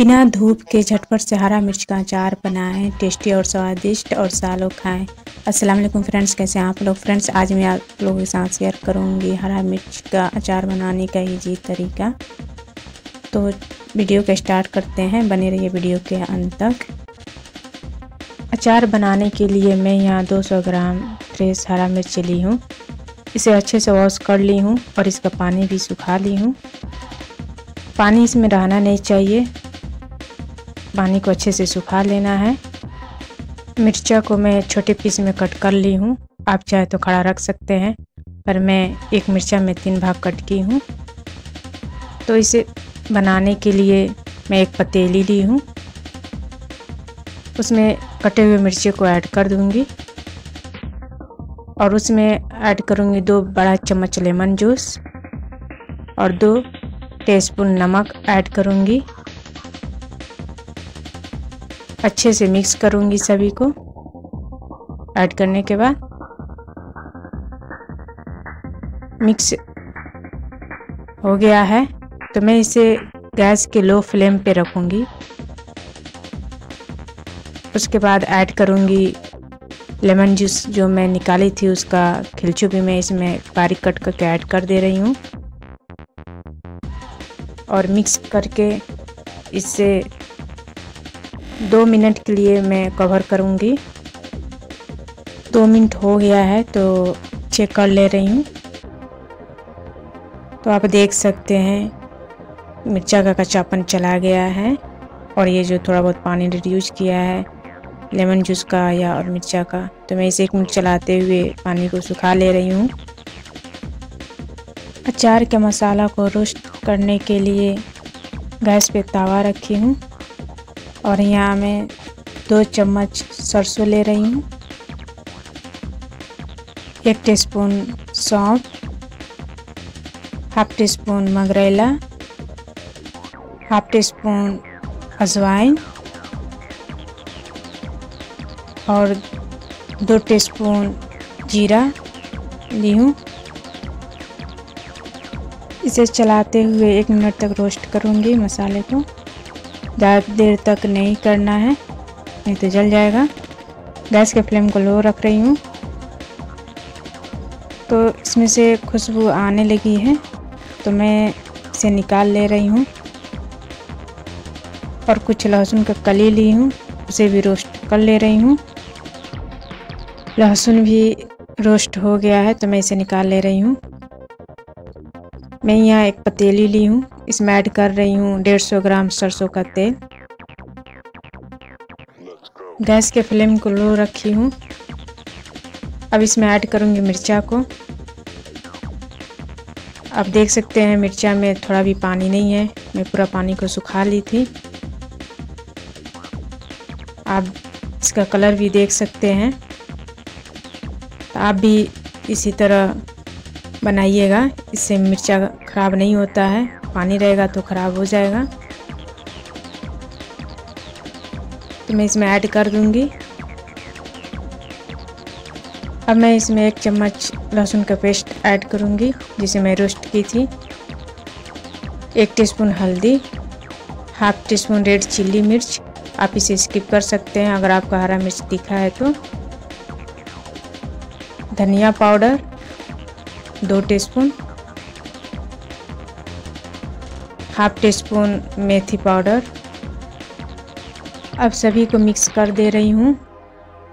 बिना धूप के झटपट से हरा मिर्च का अचार बनाएं, टेस्टी और स्वादिष्ट और सालों खाएं। अस्सलाम वालेकुम फ्रेंड्स, कैसे हैं आप लोग। फ्रेंड्स आज मैं आप लोगों के साथ शेयर करूंगी हरा मिर्च का अचार बनाने का इजी तरीका। तो वीडियो को स्टार्ट करते हैं, बने रहिए वीडियो के अंत तक। अचार बनाने के लिए मैं यहाँ 200 ग्राम फ्रेश हरा मिर्च ली हूँ। इसे अच्छे से वॉश कर ली हूँ और इसका पानी भी सुखा ली हूँ। पानी इसमें रहना नहीं चाहिए, पानी को अच्छे से सुखा लेना है। मिर्चा को मैं छोटे पीस में कट कर ली हूँ, आप चाहे तो खड़ा रख सकते हैं, पर मैं एक मिर्चा में 3 भाग कट की हूँ। तो इसे बनाने के लिए मैं एक पतीली ली हूँ, उसमें कटे हुए मिर्चे को ऐड कर दूँगी और उसमें ऐड करूँगी 2 बड़ा चम्मच लेमन जूस और 2 टीस्पून नमक ऐड करूँगी। अच्छे से मिक्स करूँगी सभी को। ऐड करने के बाद मिक्स हो गया है तो मैं इसे गैस के लो फ्लेम पे रखूँगी। उसके बाद ऐड करूँगी लेमन जूस जो मैं निकाली थी, उसका खिलचू भी मैं इसमें बारीक कट करके ऐड कर दे रही हूँ और मिक्स करके इसे 2 मिनट के लिए मैं कवर करूँगी। 2 मिनट हो गया है तो चेक कर ले रही हूँ। तो आप देख सकते हैं मिर्चा का कच्चापन चला गया है और ये जो थोड़ा बहुत पानी रिड्यूस किया है लेमन जूस का या और मिर्चा का, तो मैं इसे 1 मिनट चलाते हुए पानी को सुखा ले रही हूँ। अचार के मसाला को रोस्ट करने के लिए गैस पे तवा रखी हूँ और यहाँ मैं 2 चम्मच सरसों ले रही हूँ, 1 टीस्पून सौंफ, 1/2 टीस्पून मंगरेला, 1/2 टीस्पून अजवाइन और 2 टीस्पून जीरा ली हूँ। इसे चलाते हुए 1 मिनट तक रोस्ट करूँगी। मसाले को ज़्यादा देर तक नहीं करना है, नहीं तो जल जाएगा। गैस के फ्लेम को लो रख रही हूँ। तो इसमें से खुशबू आने लगी है तो मैं इसे निकाल ले रही हूँ और कुछ लहसुन का कली ली हूँ, उसे भी रोस्ट कर ले रही हूँ। लहसुन भी रोस्ट हो गया है तो मैं इसे निकाल ले रही हूँ। मैं यहाँ एक पतीली ली हूँ, इसमें ऐड कर रही हूँ 150 ग्राम सरसों का तेल। गैस के फ्लेम को लो रखी हूँ। अब इसमें ऐड करूँगी मिर्चा को। आप देख सकते हैं मिर्चा में थोड़ा भी पानी नहीं है, मैं पूरा पानी को सुखा ली थी। आप इसका कलर भी देख सकते हैं। आप भी इसी तरह बनाइएगा, इससे मिर्चा ख़राब नहीं होता है, पानी रहेगा तो ख़राब हो जाएगा। तो मैं इसमें ऐड कर दूंगी। अब मैं इसमें 1 चम्मच लहसुन का पेस्ट ऐड करूंगी जिसे मैं रोस्ट की थी, 1 टीस्पून हल्दी, 1/2 टीस्पून रेड चिल्ली मिर्च। आप इसे स्किप कर सकते हैं अगर आपका हरा मिर्च तीखा है तो। धनिया पाउडर 2 टीस्पून, 1/2 टीस्पून मेथी पाउडर। अब सभी को मिक्स कर दे रही हूँ।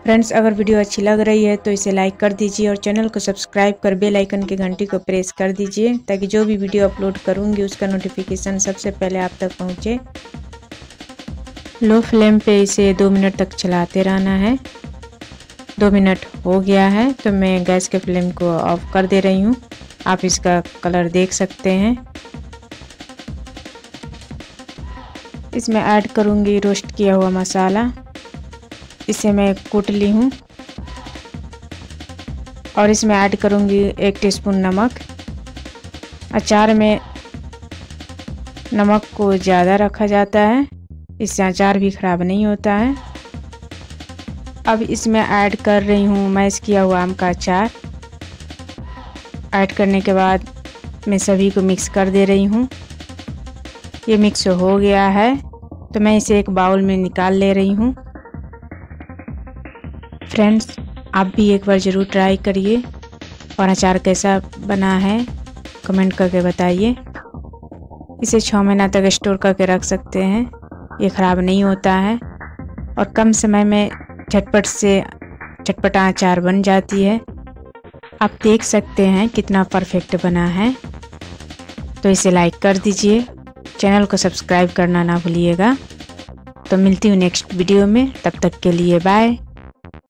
फ्रेंड्स अगर वीडियो अच्छी लग रही है तो इसे लाइक कर दीजिए और चैनल को सब्सक्राइब कर बेल आइकन की घंटी को प्रेस कर दीजिए ताकि जो भी वीडियो अपलोड करूँगी उसका नोटिफिकेशन सबसे पहले आप तक पहुँचे। लो फ्लेम पे इसे 2 मिनट तक चलाते रहना है। 2 मिनट हो गया है तो मैं गैस के फ्लेम को ऑफ कर दे रही हूँ। आप इसका कलर देख सकते हैं। इसमें ऐड करूँगी रोस्ट किया हुआ मसाला, इसे मैं कूट ली हूँ और इसमें ऐड करूँगी 1 टीस्पून नमक। अचार में नमक को ज़्यादा रखा जाता है, इससे अचार भी ख़राब नहीं होता है। अब इसमें ऐड कर रही हूँ मैश किया हुआ आम का अचार। ऐड करने के बाद मैं सभी को मिक्स कर दे रही हूँ। ये मिक्स हो गया है तो मैं इसे एक बाउल में निकाल ले रही हूँ। फ्रेंड्स, आप भी एक बार ज़रूर ट्राई करिए और अचार कैसा बना है कमेंट करके बताइए। इसे 6 महीना तक स्टोर करके रख सकते हैं, ये ख़राब नहीं होता है और कम समय में चटपटा अचार बन जाती है। आप देख सकते हैं कितना परफेक्ट बना है। तो इसे लाइक कर दीजिए, चैनल को सब्सक्राइब करना ना भूलिएगा। तो मिलती हूँ नेक्स्ट वीडियो में, तब तक के लिए बाय।